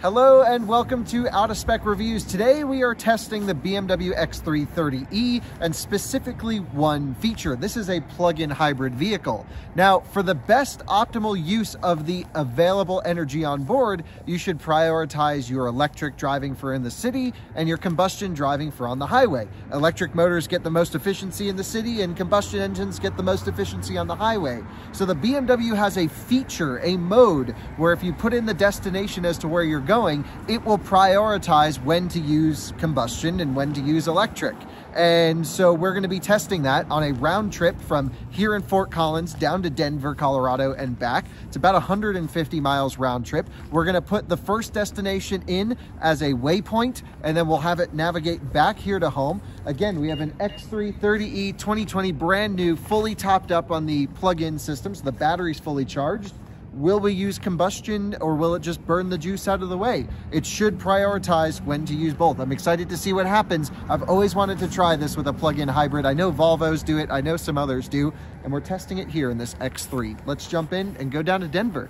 Hello and welcome to Out of Spec Reviews. Today we are testing the BMW X3 30e and specifically one feature. This is a plug-in hybrid vehicle. Now, for the best optimal use of the available energy on board, you should prioritize your electric driving for in the city and your combustion driving for on the highway. Electric motors get the most efficiency in the city and combustion engines get the most efficiency on the highway. So the BMW has a feature, a mode, where if you put in the destination as to where you're going, it will prioritize when to use combustion and when to use electric. And so we're going to be testing that on a round trip from here in Fort Collins down to Denver, Colorado, and back. It's about 150 miles round trip. We're going to put the first destination in as a waypoint, and then we'll have it navigate back here to home. Again, we have an X3 30e 2020, brand new, fully topped up on the plug-in system, so the battery's fully charged. Will we use combustion or will it just burn the juice out of the way? It should prioritize when to use both. I'm excited to see what happens. I've always wanted to try this with a plug-in hybrid. I know Volvos do it, I know some others do, and we're testing it here in this X3. Let's jump in and go down to Denver.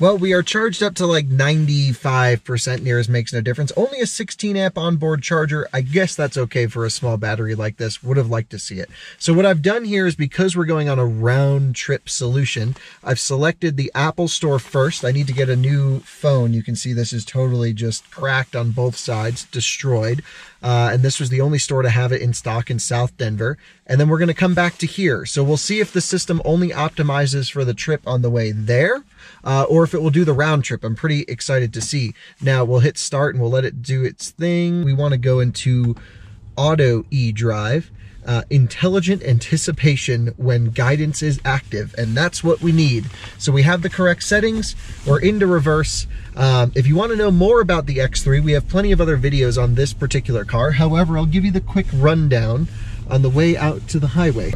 Well, we are charged up to like 95%. Nearest makes no difference. Only a 16 amp onboard charger. I guess that's okay for a small battery like this. Would have liked to see it. So what I've done here is, because we're going on a round trip solution, I've selected the Apple Store first. I need to get a new phone. You can see this is totally just cracked on both sides, destroyed. And this was the only store to have it in stock in South Denver. And then we're going to come back to here. So we'll see if the system only optimizes for the trip on the way there, or if it will do the round trip. I'm pretty excited to see. Now we'll hit start and we'll let it do its thing. We want to go into auto e-drive, intelligent anticipation when guidance is active, and that's what we need. So we have the correct settings. We're into reverse. If you want to know more about the X3, we have plenty of other videos on this particular car. However, I'll give you the quick rundown on the way out to the highway.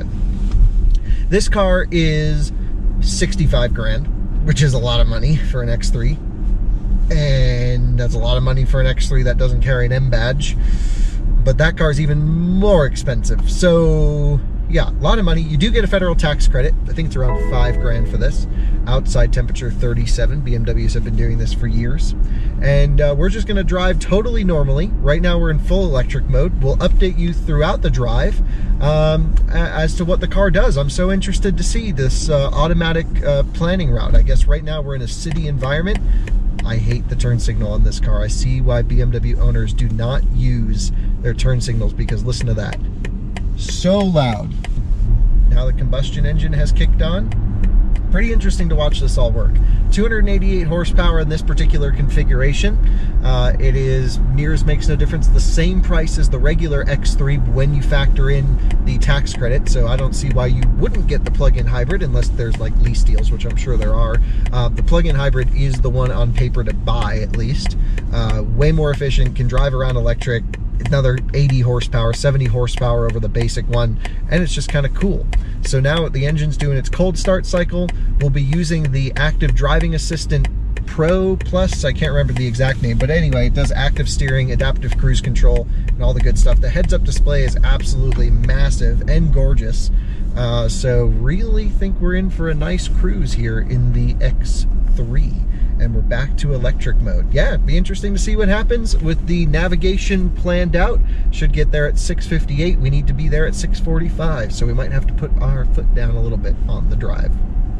This car is 65 grand, which is a lot of money for an X3, and that's a lot of money for an X3 that doesn't carry an M badge. But that car is even more expensive. So yeah, a lot of money. You do get a federal tax credit. I think it's around 5 grand for this. Outside temperature 37. BMWs have been doing this for years. And we're just gonna drive totally normally. Right now we're in full electric mode. We'll update you throughout the drive as to what the car does. I'm so interested to see this automatic planning route. I guess right now we're in a city environment. I hate the turn signal on this car. I see why BMW owners do not use their turn signals, because listen to that. So loud. Now the combustion engine has kicked on. Pretty interesting to watch this all work. 288 horsepower in this particular configuration. It is, nearest makes no difference, the same price as the regular X3 when you factor in the tax credit. So I don't see why you wouldn't get the plug-in hybrid, unless there's like lease deals, which I'm sure there are. The plug-in hybrid is the one on paper to buy, at least. Way more efficient, can drive around electric. Another 80 horsepower, 70 horsepower over the basic one, and it's just kind of cool. So now the engine's doing its cold start cycle. We'll be using the Active Driving Assistant Pro Plus. I can't remember the exact name, but anyway, it does active steering, adaptive cruise control, and all the good stuff. The heads-up display is absolutely massive and gorgeous. So really think we're in for a nice cruise here in the X3. And we're back to electric mode. Yeah, it'd be interesting to see what happens with the navigation planned out. Should get there at 6:58. We need to be there at 6:45, so we might have to put our foot down a little bit on the drive.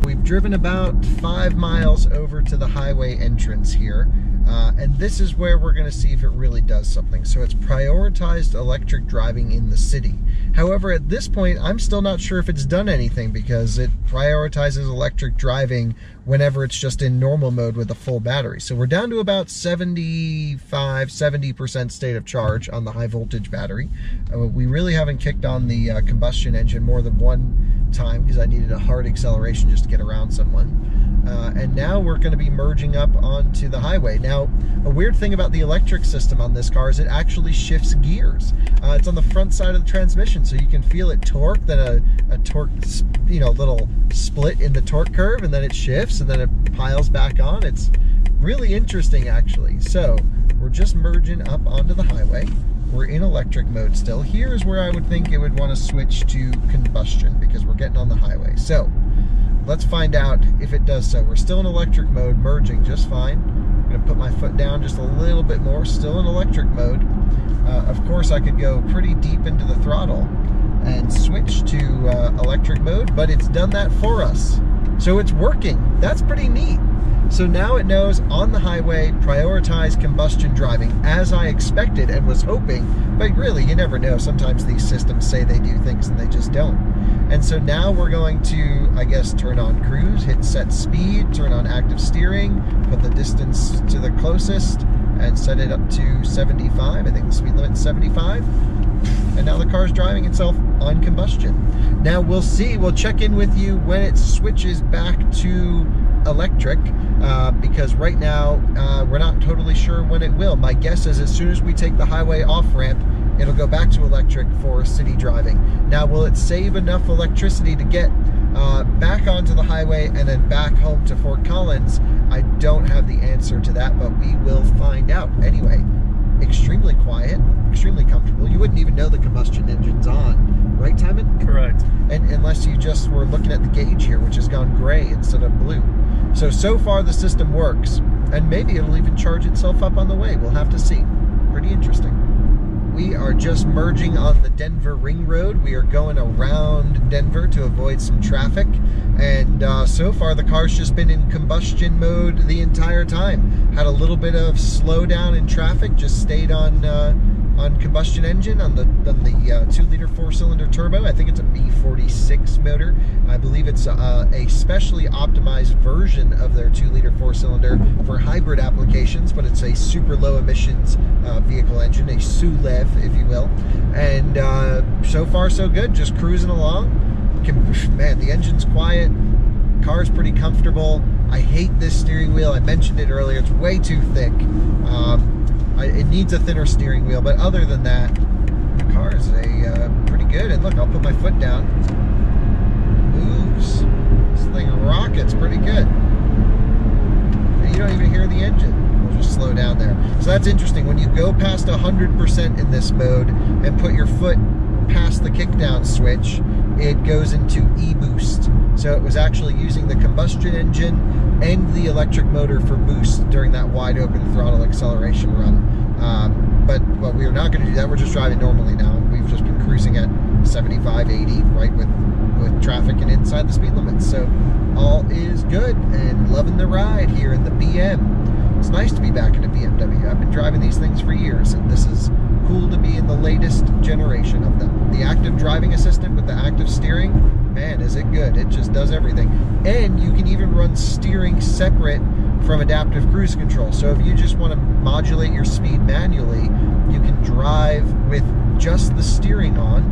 We've driven about 5 miles over to the highway entrance here, and this is where we're going to see if it really does something. So it's prioritized electric driving in the city. However, at this point, I'm still not sure if it's done anything, because it prioritizes electric driving whenever it's just in normal mode with a full battery. So we're down to about 70% state of charge on the high voltage battery. We really haven't kicked on the combustion engine more than one time, because I needed a hard acceleration just to get around someone. And now we're going to be merging up onto the highway. Now, a weird thing about the electric system on this car is it actually shifts gears. It's on the front side of the transmission, so you can feel it torque, then a torque, little split in the torque curve, and then it shifts, and then it piles back on. It's really interesting, actually. So we're just merging up onto the highway. We're in electric mode still. Here is where I would think it would want to switch to combustion, because we're getting on the highway. So Let's find out if it does so. We're still in electric mode, merging just fine. I'm going to put my foot down just a little bit more, still in electric mode. Of course, I could go pretty deep into the throttle and switch to electric mode, but it's done that for us. So it's working. That's pretty neat. So now it knows on the highway, prioritize combustion driving, as I expected and was hoping, but really you never know. Sometimes these systems say they do things and they just don't. And so now we're going to, I guess, turn on cruise, hit set speed, turn on active steering, put the distance to the closest, and set it up to 75. I think the speed limit's 75. And now the car's driving itself on combustion. Now we'll see, we'll check in with you when it switches back to electric, because right now we're not totally sure when it will. My guess is as soon as we take the highway off-ramp, it'll go back to electric for city driving. Now, will it save enough electricity to get back onto the highway and then back home to Fort Collins? I don't have the answer to that, but we will find out. Anyway, extremely quiet, extremely comfortable. You wouldn't even know the combustion engine's on, right, Timon? Correct. And unless you just were looking at the gauge here, which has gone gray instead of blue. So far the system works, and maybe it'll even charge itself up on the way. We'll have to see. Pretty interesting. We are just merging on the Denver Ring Road. We are going around Denver to avoid some traffic. And so far, the car's just been in combustion mode the entire time. Had a little bit of slowdown in traffic, just stayed on combustion engine, on the 2-liter 4-cylinder turbo. I think it's a B46 motor. I believe it's a specially optimized version of their 2-liter 4-cylinder for hybrid applications, but it's a super low emissions vehicle engine, a SULEV, if you will. And so far so good, just cruising along. Man, the engine's quiet, car's pretty comfortable. I hate this steering wheel. I mentioned it earlier, it's way too thick. It needs a thinner steering wheel, but other than that, the car is pretty good. And look, I'll put my foot down. Moves. This thing rockets pretty good. And you don't even hear the engine. We'll just slow down there. So that's interesting. When you go past 100% in this mode and put your foot past the kickdown switch, it goes into e-boost. So it was actually using the combustion engine and the electric motor for boost during that wide open throttle acceleration run. But we are not going to do that. We're just driving normally now. We've just been cruising at 75, 80, right, with traffic and inside the speed limit. So all is good and loving the ride here in the BM. It's nice to be back in a BMW. I've been driving these things for years, and this is cool to be in the latest generation of them. The active driving assistant with the active steering, man, is it good. It just does everything. And you can even run steering separate from adaptive cruise control. So if you just want to modulate your speed manually, you can drive with just the steering on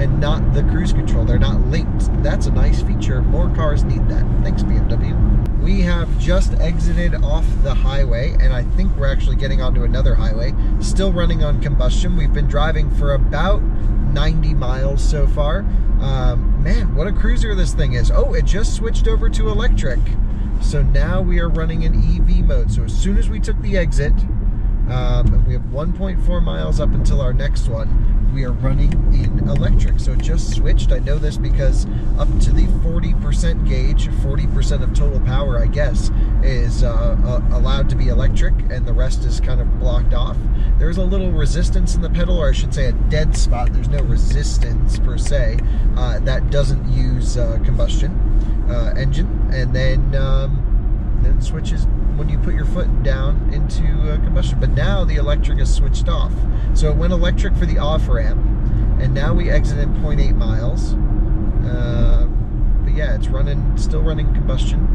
and not the cruise control. They're not linked. That's a nice feature. More cars need that. Thanks, BMW. We have just exited off the highway, and I think we're actually getting onto another highway. Still running on combustion. We've been driving for about 90 miles so far. Man, what a cruiser this thing is. Oh, it just switched over to electric. So now we are running in EV mode. So as soon as we took the exit, and we have 1.4 miles up until our next one, we are running in electric. So it just switched. I know this because up to the 40% gauge, 40% of total power, I guess, is allowed to be electric, and the rest is kind of blocked off. There's a little resistance in the pedal, or I should say a dead spot. There's no resistance per se that doesn't use combustion engine, and then switches when you put your foot down into combustion. But now the electric is switched off. So it went electric for the off-ramp, and now we exited 0.8 miles. But yeah, it's running, still running combustion.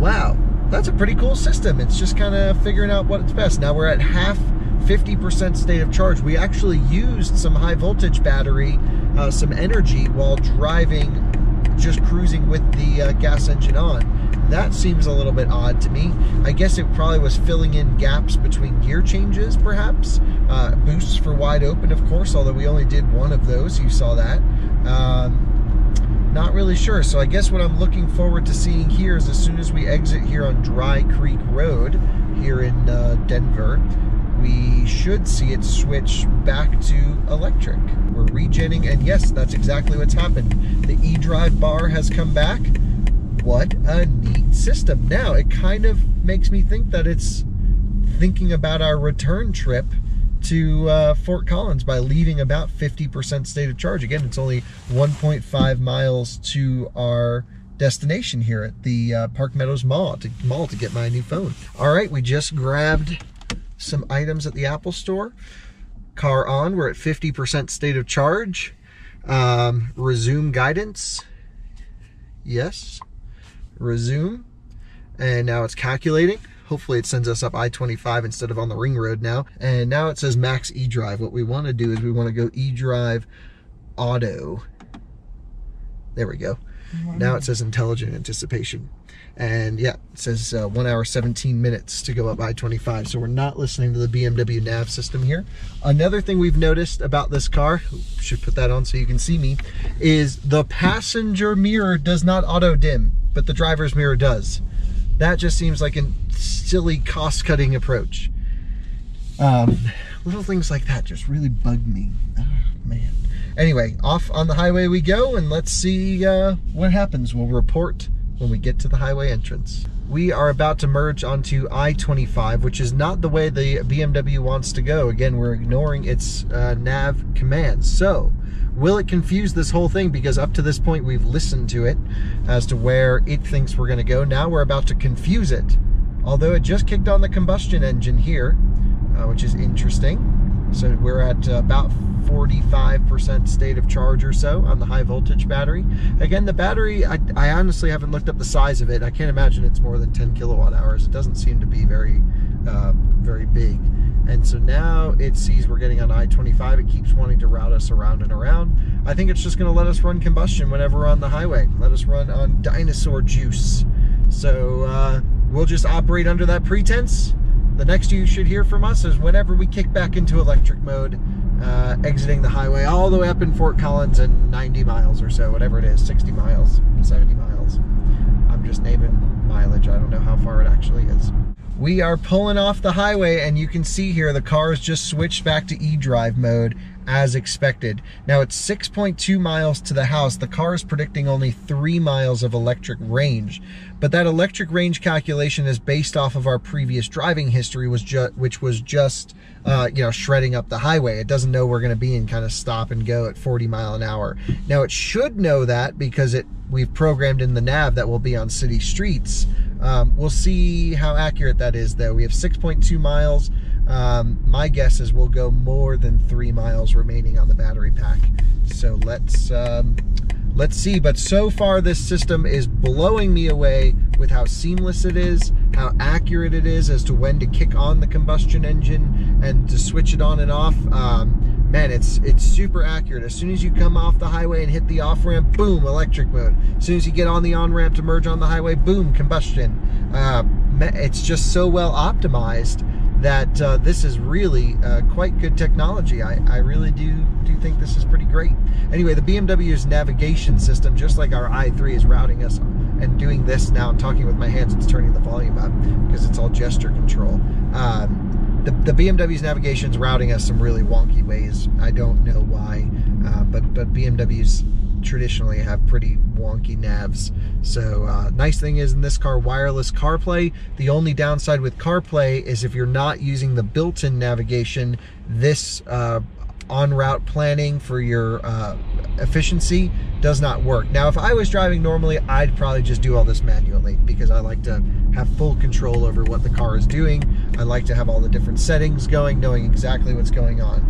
Wow, that's a pretty cool system. It's just kind of figuring out what's best. Now we're at half, 50% state of charge. We actually used some high voltage battery, some energy while driving, just cruising with the gas engine on. That seems a little bit odd to me. I guess it probably was filling in gaps between gear changes, perhaps. Boosts for wide open, of course, although we only did one of those. You saw that. Not really sure. So I guess what I'm looking forward to seeing here is as soon as we exit here on Dry Creek Road here in Denver, we should see it switch back to electric. We're regenning, and yes, that's exactly what's happened. The eDrive bar has come back. What a neat system. Now, it kind of makes me think that it's thinking about our return trip to Fort Collins by leaving about 50% state of charge. Again, it's only 1.5 miles to our destination here at the Park Meadows Mall to get my new phone. All right, we just grabbed some items at the Apple Store. Car on, we're at 50% state of charge. Resume guidance. Yes, resume. And now it's calculating. Hopefully it sends us up I-25 instead of on the ring road now. And now it says max eDrive. What we want to do is we want to go eDrive auto. There we go. Wow. Now it says intelligent anticipation. And yeah, it says 1 hour, 17 minutes to go up I-25. So we're not listening to the BMW nav system here. Another thing we've noticed about this car, should put that on so you can see me, is the passenger mirror does not auto dim, but the driver's mirror does. That just seems like a silly cost-cutting approach. Little things like that just really bug me. Oh, man. Anyway, off on the highway we go, and let's see what happens. We'll report when we get to the highway entrance. We are about to merge onto I-25, which is not the way the BMW wants to go. Again, we're ignoring its nav commands. So, will it confuse this whole thing? Because up to this point, we've listened to it as to where it thinks we're going to go. Now we're about to confuse it. Although it just kicked on the combustion engine here, which is interesting. So we're at about 45% state of charge or so on the high voltage battery. Again, the battery, I honestly haven't looked up the size of it. I can't imagine it's more than 10 kilowatt hours. It doesn't seem to be very big. And so now it sees we're getting on I-25. It keeps wanting to route us around and around. I think it's just going to let us run combustion whenever we're on the highway. Let us run on dinosaur juice. So we'll just operate under that pretense. The next you should hear from us is whenever we kick back into electric mode, exiting the highway all the way up in Fort Collins and 90 miles or so, whatever it is, 60 miles, 70 miles. I'm just naming mileage. I don't know how far it actually is. We are pulling off the highway, and you can see here the car has just switched back to eDrive mode as expected. Now it's 6.2 miles to the house. The car is predicting only 3 miles of electric range, but that electric range calculation is based off of our previous driving history, which was just you know, shredding up the highway. It doesn't know we're going to be in kind of stop and go at 40 mile an hour. Now it should know that because we've programmed in the nav that we'll be on city streets. We'll see how accurate that is, though. We have 6.2 miles. My guess is we'll go more than 3 miles remaining on the battery pack. So let's see. But so far, this system is blowing me away with how seamless it is, how accurate it is as to when to kick on the combustion engine and to switch it on and off. Man, it's super accurate. As soon as you come off the highway and hit the off-ramp, boom, electric mode. As soon as you get on the on-ramp to merge on the highway, boom, combustion. It's just so well optimized that this is really quite good technology. I really do think this is pretty great. Anyway, the BMW's navigation system, just like our i3, is routing us and doing this now. I'm talking with my hands. It's turning the volume up because it's all gesture control. The BMW's navigation is routing us some really wonky ways. I don't know why, but BMWs traditionally have pretty wonky navs. So nice thing is in this car, wireless CarPlay. The only downside with CarPlay is if you're not using the built-in navigation, this en route planning for your efficiency does not work. Now, if I was driving normally, I'd probably just do all this manually because I like to have full control over what the car is doing. I like to have all the different settings going, knowing exactly what's going on.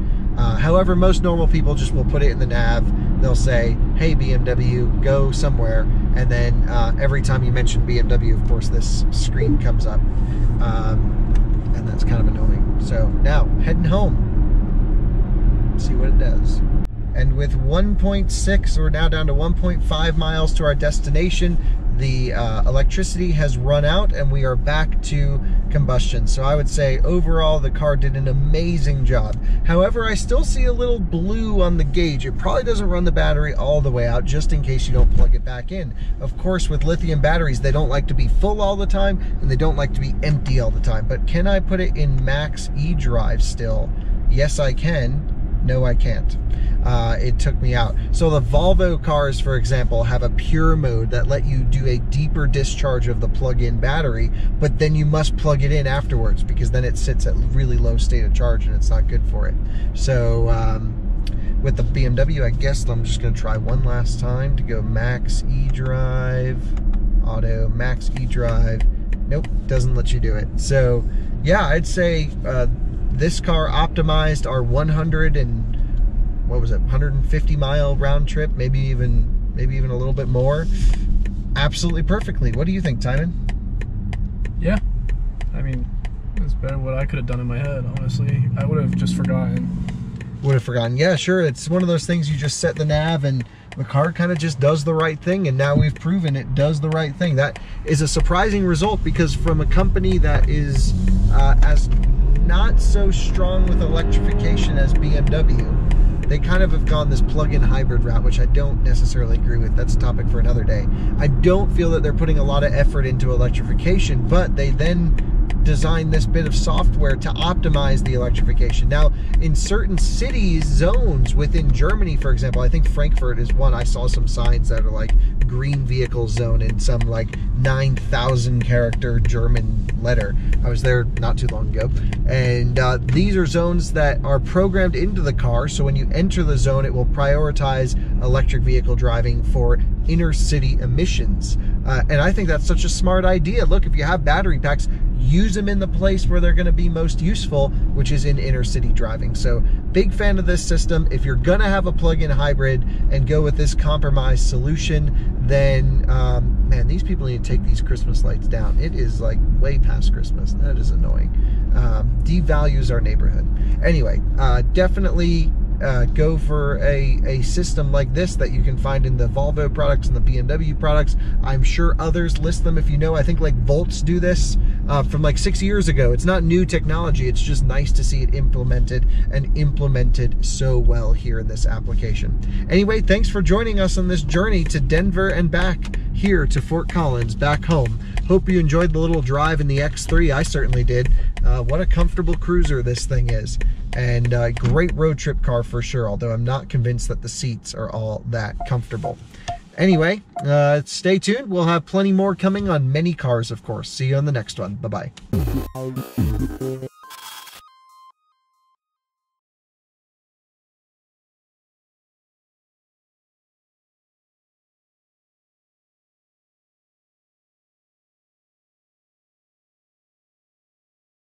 However, most normal people just will put it in the nav. They'll say, hey, BMW, go somewhere. And then every time you mention BMW, of course, this screen comes up. And that's kind of annoying. So now, heading home. See what it does. And with 1.6, we're now down to 1.5 miles to our destination. The electricity has run out and we are back to combustion. So I would say overall the car did an amazing job. However, I still see a little blue on the gauge. It probably doesn't run the battery all the way out, just in case you don't plug it back in. Of course, with lithium batteries, they don't like to be full all the time and they don't like to be empty all the time. But can I put it in max eDrive still? Yes, I can. No, I can't. It took me out. So the Volvo cars, for example, have a pure mode that let you do a deeper discharge of the plug-in battery, but then you must plug it in afterwards because then it sits at really low state of charge and it's not good for it. So with the BMW, I guess I'm just gonna try one last time to go max e-drive, auto, max e-drive. Nope, doesn't let you do it. So yeah, I'd say this car optimized our 150 mile round trip, maybe even a little bit more, absolutely perfectly. What do you think, Timon? Yeah, I mean, it's better than what I could have done in my head, honestly. I would have just forgotten. Would have forgotten, yeah, sure. It's one of those things, you just set the nav and the car kind of just does the right thing, and now we've proven it does the right thing. That is a surprising result, because from a company that is as not so strong with electrification as BMW, they kind of have gone this plug-in hybrid route, which I don't necessarily agree with. That's a topic for another day. I don't feel that they're putting a lot of effort into electrification, but they then design this bit of software to optimize the electrification. Now, in certain cities, zones within Germany, for example, I think Frankfurt is one. I saw some signs that are like green vehicle zone in some like 9,000 character German letter. I was there not too long ago. And these are zones that are programmed into the car. So when you enter the zone, it will prioritize electric vehicle driving for inner city emissions. And I think that's such a smart idea. Look, if you have battery packs, use them in the place where they're going to be most useful, which is in inner city driving. So big fan of this system. If you're going to have a plug-in hybrid and go with this compromise solution, then man, these people need to take these Christmas lights down. It is like way past Christmas. That is annoying. Devalues our neighborhood. Anyway, definitely go for a system like this that you can find in the Volvo products and the BMW products. I'm sure others list them. If you know, I think like Volts do this from like 6 years ago. It's not new technology. It's just nice to see it implemented, and implemented so well here in this application. Anyway, thanks for joining us on this journey to Denver and back here to Fort Collins, back home. Hope you enjoyed the little drive in the X3. I certainly did. What a comfortable cruiser this thing is. And a great road trip car for sure, although I'm not convinced that the seats are all that comfortable. Anyway, stay tuned. We'll have plenty more coming on many cars, of course. See you on the next one. Bye-bye.